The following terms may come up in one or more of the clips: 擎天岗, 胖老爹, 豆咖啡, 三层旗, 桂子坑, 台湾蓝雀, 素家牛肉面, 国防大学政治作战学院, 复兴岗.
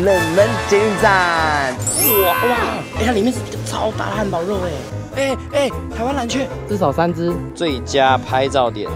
冷门捷运站，哇！哎，它里面是一个超大的汉堡肉，哎，台湾蓝雀至少3只，最佳拍照点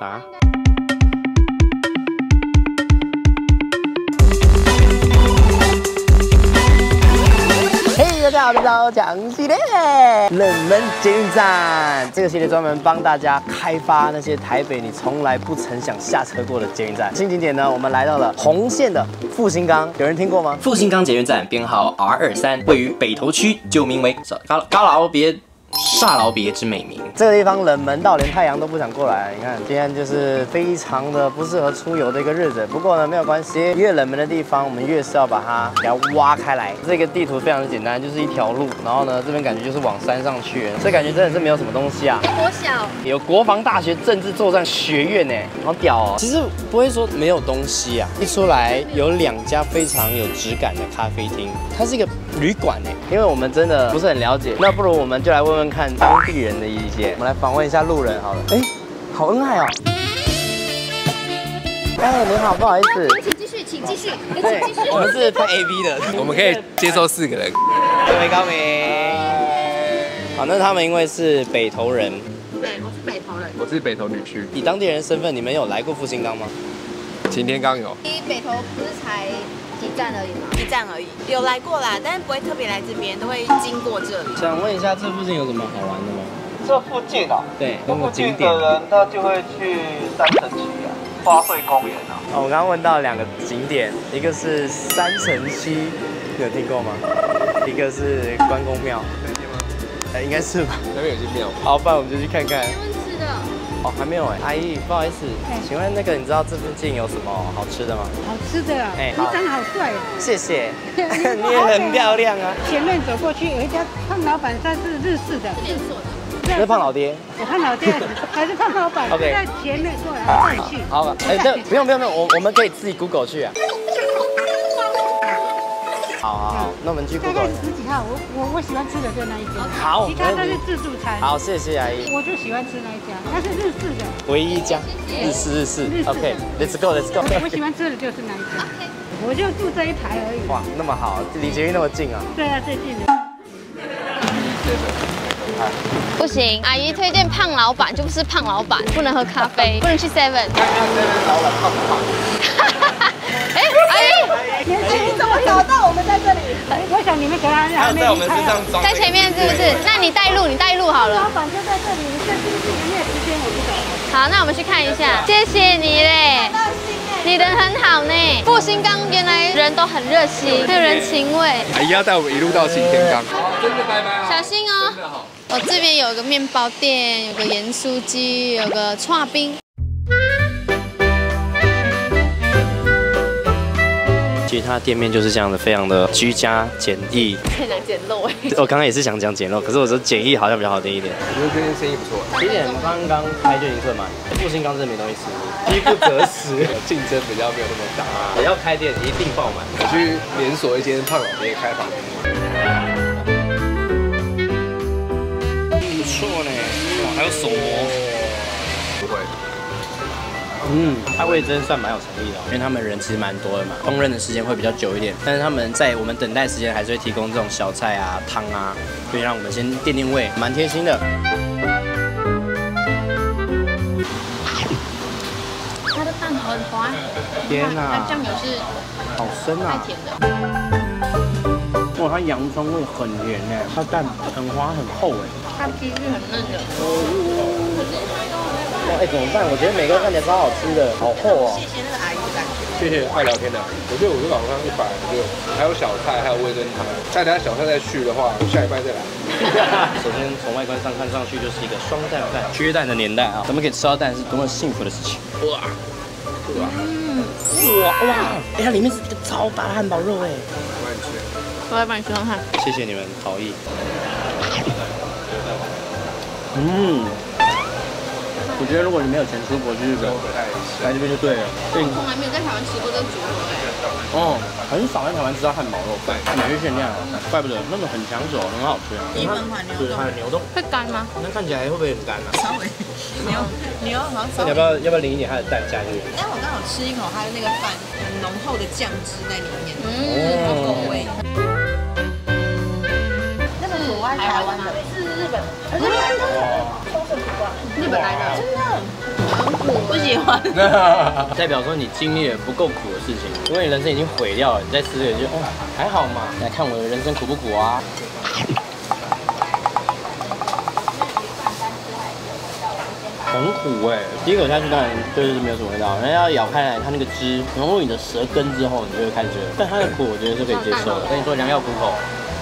啥？嘿，大家好，我是老蒋系列冷门捷运站，这个系列专门帮大家开发那些台北你从来不曾想下车过的捷运站。新景点呢，我们来到了红线的复兴岗，有人听过吗？复兴岗捷运站编号 R23， 位于北投区，旧名为煞老别之美名。这个地方冷门到连太阳都不想过来。你看，今天就是非常的不适合出游的一个日子。不过呢，没有关系，越冷门的地方，我们越是要把它给它挖开来。这个地图非常的简单，就是一条路。然后呢，这边感觉就是往山上去，这感觉真的是没有什么东西啊。国小有国防大学政治作战学院呢，好屌哦。其实不会说没有东西啊。一出来有2家非常有质感的咖啡厅，它是一个旅馆呢。因为我们真的不是很了解，那不如我们就来问问。 看当地人的意见，我们来访问一下路人好了。哎，好恩爱哦！哎，你好，不好意思，请继续，我们是拍 AV 的，我们可以接受4个人。各位高明，好，那他们因为是北投人，对，我是北投人，我是北投女区。以当地人身份，你们有来过复兴岗吗？擎天岗有。离北投不是才1站而已吗？1站而已，有来过啦，但是不会特别来这边，都会经过这里。想问一下，这附近有什么好玩的吗？这附近啊，对，这附近的人他就会去3城区啊，花卉公园啊。哦，我刚刚问到2个景点，一个是3城区，你有听过吗？一个是关公庙，能听吗？哎，应该是吧。那边有些庙。好，不然我们就去看看。没问吃的。哦，还没有哎，阿姨，不好意思，请问那个你知道这附近有什么好吃的吗？好吃的啊，你长得好帅，谢谢，你也很漂亮啊。前面走过去有一家胖老板，算是日式的，连锁的，是胖老爹，胖老爹还是胖老板 ？OK， 在前面过来换去。好，哎，这不用，我们可以自己 Google 去啊。好，那我们去 Google。大概是10几号，我喜欢吃的就那一家。好，其他都是自助餐。好，谢谢阿姨。我就喜欢吃那一家，它是日式的，唯一一家日式。OK，Let's go，Let's go。我喜欢吃的就是那一家。OK， 我就住这一排而已。哇，那么好，离捷运那么近啊？对啊，最近的。不行，阿姨推荐胖老板就不是胖老板，不能喝咖啡，不能去 Seven。看看 Seven 老板胖不胖？哎，阿姨，你怎么搞到我们在这里？我想你们给他还没在我们身上装，在前面是不是？那你带路好了。老板就在这里，你这进去有没有时间？我不懂。好，那我们去看一下。谢谢你嘞，你人很好呢。复兴岗原来人都很热心，对人情味。阿姨要带我们一路到擎天岗。好，真的拜拜。小心哦。真的好。我这边有个面包店，有个盐酥鸡，有个串冰。 其实它店面就是这样的，非常的居家简易。很想简陋哎！我刚刚也是想讲简陋，可是我说简易好像比较好听一点。我觉得这间生意不错。10点刚刚开就已经客满，复兴岗真的没东西吃，饥不择食，竞争比较没有那么大。只要开店一定爆满。我去连锁一间胖老爹开房间，不错呢，哇，还有手模，不会。 嗯，他味真的算蛮有诚意的，因为他们人其实蛮多的嘛，烹饪的时间会比较久一点，但是他们在我们等待时间还是会提供这种小菜啊、汤啊，可以让我们先垫垫胃，蛮贴心的。它的蛋很滑，天哪！它酱油是好深啊，太甜的。哇，它洋葱味很甜哎，它蛋很滑很厚哎，它皮是很嫩的。 哎，怎么办？我觉得每个人看起来超好吃的，好厚哦。谢谢那个阿姨的感觉。谢谢爱聊天的。我觉得我这早上160，还有小菜，还有味噌汤。再等下小菜再续的话，我下一拜再来。首先从外观上看上去就是一个双蛋饭、缺蛋的年代啊，咱们可以吃到蛋是多么幸福的事情。哇！哎，它里面是一个超大的汉堡肉哎。我来吃，我来帮你吃看看。谢谢你们好意。嗯。 我觉得如果你没有钱出国去日本，来这边就对了。我从来没有在台湾吃过这个猪肉。哦，很少在台湾吃到汉堡肉饭，你去限量，怪不得那个很抢手，很好吃啊。基本款牛冻，它的牛冻会干吗？那看起来会不会很干啊？稍微，牛好像稍微。要不要淋一点它的蛋下去？但我刚好吃一口它的那个饭，很浓厚的酱汁在里面，很够味。那个国外台湾的是日本，可是台湾冲绳不惯，日本来的真的。 不喜欢，代表说你经历了不够苦的事情，因为你人生已经毁掉了，你再吃这个就哦还好嘛。来看我的人生苦不苦啊？很苦哎，第一口下去当然就是没有什么味道，然后要咬开来，它那个汁融入你的舌根之后，你就会开始觉得，但它的苦我觉得是可以接受的。跟你说，良药苦口，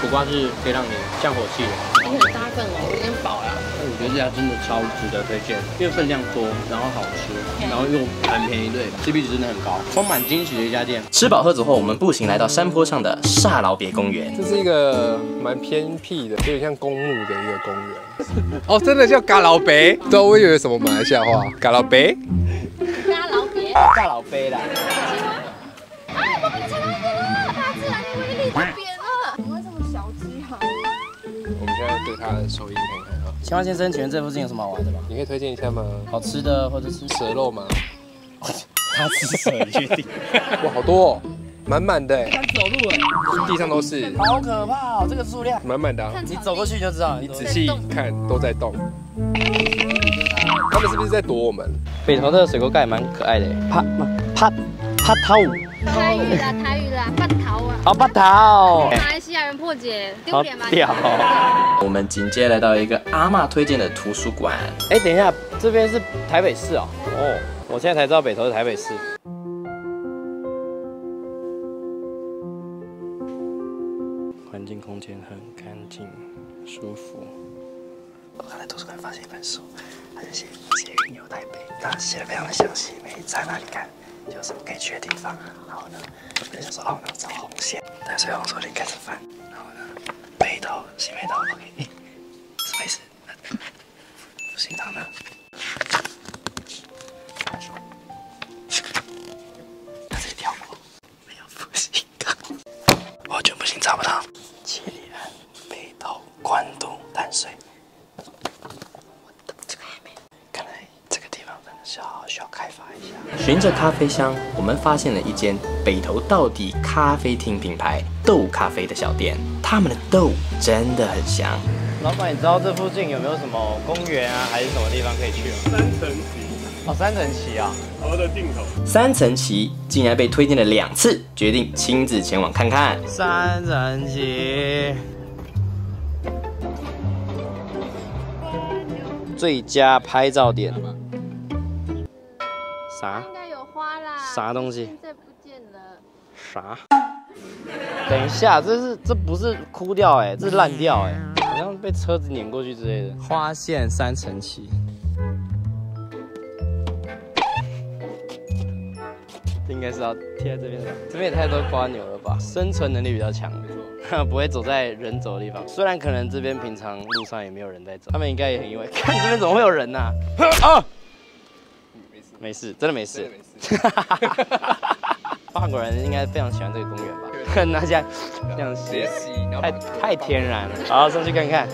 苦瓜是可以让你降火气的。你很大份哦，我有点饱了。 我觉得这家真的超值得推荐，因为分量多，然后好吃，然后又很便宜，对 ，CP 值真的很高，充满惊喜的一家店。吃饱喝足后，我们步行来到山坡上的煞老别公园。这是一个蛮偏僻的，有点像公墓的一个公园。哦，真的叫嘎老别？对，我以为什么马来西亚话，嘎老别。嘎老别。嘎老别啦。啊，我被扯到一边了，大自然的威力太扁了。怎么会这么小只啊？我们现在对它的收益看看。 青蛙先生，请问这附近有什么好玩的吗？你可以推荐一下吗？好吃的或者是蛇肉吗？他吃蛇，你确定？哇，好多，哦，满满的，敢走路哎，地上都是，好可怕哦，这个数量，满满的，你走过去就知道，你仔细看都在动。他们是不是在躲我们？北投的水沟盖蛮可爱的，啪桃，台语啦，台语啦，八桃啊，哦，八桃，马来西亚人破解，丢脸吧？屌。 我们紧接着来到一个阿嬷推荐的图书馆。哎，等一下，这边是台北市哦。哦，我现在才知道北投是台北市。环境空间很干净，舒服。我刚才图书馆发现一本书，它就写《捷运游台北》，它写的非常的详细，每一站哪里看，有什么可以去的地方。然后呢，我就想说，哦，那找红线，但是红线里开始翻。 北投，新北投 ，OK， 什么意思？复兴堂呢？他这里跳过，没有复兴堂，我就不行，找不到。七里岸、北投、关渡、淡水，我的这个还没。看来这个地方真的是好需要开发一下。循着咖啡香，我们发现了一间北投道地咖啡厅品牌豆咖啡的小店。 他们的豆真的很香。老板，你知道这附近有没有什么公园啊，还是什么地方可以去啊？三层旗。哦，三层旗啊，河的尽头。三层旗竟然被推荐了2次，决定亲自前往看看。三层旗。最佳拍照点。啥？应该有花啦。啥东西？现在不见了。啥？ 等一下，这不是枯掉哎，这是烂掉哎，好像被车子碾过去之类的。花县三层旗，应该是要贴在这边吧？这边也太多瓜牛了吧？生存能力比较强，没错，不会走在人走的地方。虽然可能这边平常路上也没有人在走，他们应该也很意外。看这边怎么会有人呐？啊！没事，没事，真的没事。法国人应该非常喜欢这个公园吧？ 拿起来，这样吸，太天然了。好，上去看看。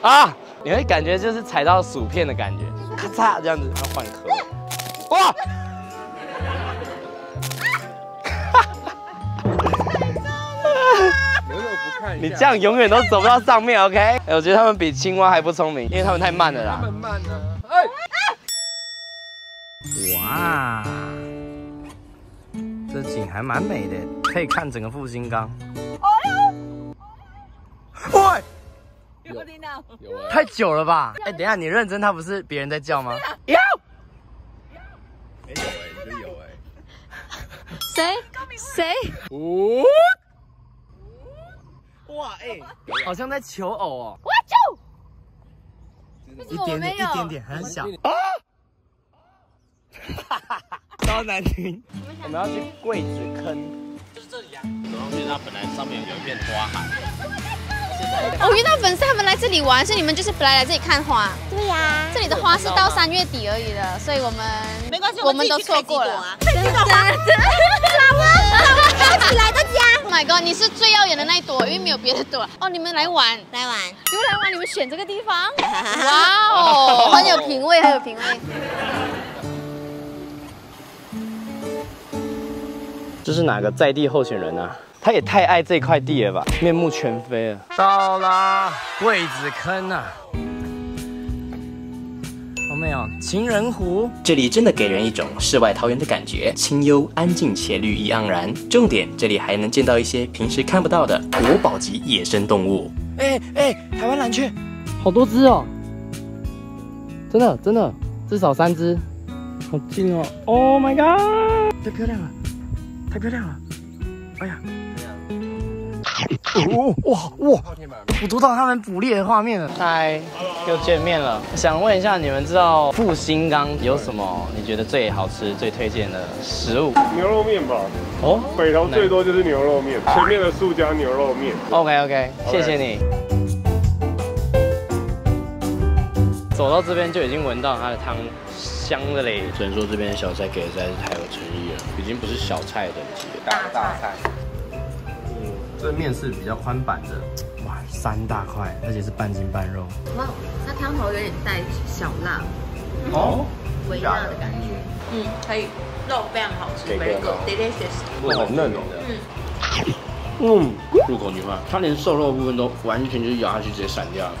啊，你会感觉就是踩到薯片的感觉，咔嚓这样子，要换壳。哇！你为什么不看？你这样永远都走不到上面 ，OK？ 哎，我觉得他们比青蛙还不聪明，因为他们太慢了啦。他们慢啊！哎，哇！ 这景还蛮美的，可以看整个复兴岗。喂，有听到？太久了吧？哎，等一下，你认真，他不是别人在叫吗？有，有哎，真有哎。谁？谁？哦，哇哎，好像在求偶哦。我就，一点点，很小。啊！哈哈哈。 超难听！我们要去桂子坑，就是这里啊。走上去，它本来上面有一片花海。我遇到粉丝，他们来这里玩，是你们就是本来来这里看花。对呀，这里的花是到3月底而已的，所以我们没关系，我们都错过了。真的，什么？ my god！ 你是最耀眼的那一朵，因为没有别的朵。哦，你们来玩，来玩，你们来玩，你们选这个地方，哇哦，很有品味，很有品味。这是哪个在地候选人啊？ 他也太爱这块地了吧，面目全非了。到啦，桂子坑啊！有没有情人湖？这里真的给人一种世外桃源的感觉，清幽、安静且绿意盎然。重点，这里还能见到一些平时看不到的国宝级野生动物。台湾蓝雀，好多只哦！真的真的，至少3只，好近哦 ！Oh my god！ 太漂亮了，太漂亮了！哎呀！ 哦哇！我读到他们捕猎的画面了，嗨，又见面了。想问一下，你们知道复兴岗有什么？你觉得最好吃、最推荐的食物？牛肉面吧。哦，北投最多就是牛肉面，前面的素家牛肉面。OK， 谢谢你。走到这边就已经闻到它的汤香了嘞。只能说这边的小菜给的实在是太有诚意了，已经不是小菜等级了，大菜。 这面是比较宽版的，哇，3大块，而且是半筋半肉。哇，那汤头有点带小辣，哦，微辣的感觉。嗯，可以，肉非常好吃，very good, delicious。肉好嫩哦。入口即化，它连瘦肉的部分都完全就是咬下去直接散掉了，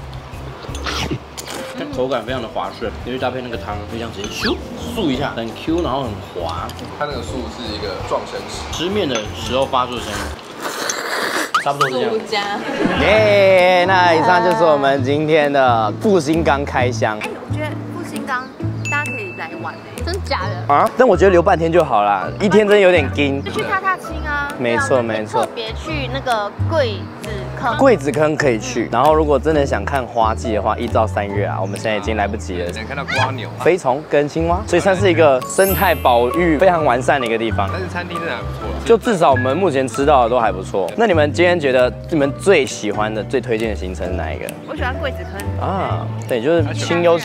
它口感非常的滑顺，尤其搭配那个汤，就像直接咻素一下，很 Q， 然后很滑。它那个素是一个撞生石，吃面的时候发出的声音。 差不多是这样。耶！ 那以上就是我们今天的复兴岗开箱。哎，我觉得复兴岗大家可以来玩哎，真假的啊？但我觉得留半天就好啦，一天真有点紧。去踏踏青啊！没错。特别去那个桂子坑。桂子坑可以去，然后如果真的想看花季的话，1到3月啊，我们现在已经来不及了。能看到瓜牛、飞虫跟青蛙，所以算是一个生态保育非常完善的一个地方。但是餐厅真的还不错。 就至少我们目前吃到的都还不错。那你们今天觉得你们最喜欢的、最推荐的行程是哪一个？我喜欢桂子坑啊，对，就是清幽，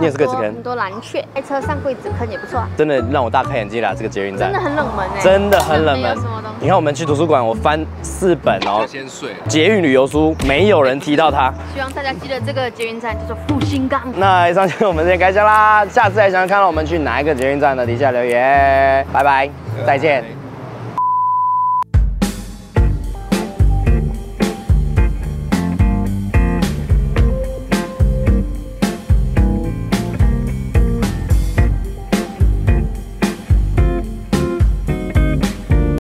你也是桂子坑，很多蓝雀，开车上桂子坑也不错。真的让我大开眼界啦，这个捷运站真的很冷门哎，真的很冷门。你看我们去图书馆，我翻4本哦，先睡。捷运旅游书没有人提到它。希望大家记得这个捷运站叫做复兴岗。那以上就是我们今天开箱啦，下次还想看到我们去哪一个捷运站呢？底下留言，拜拜，再见。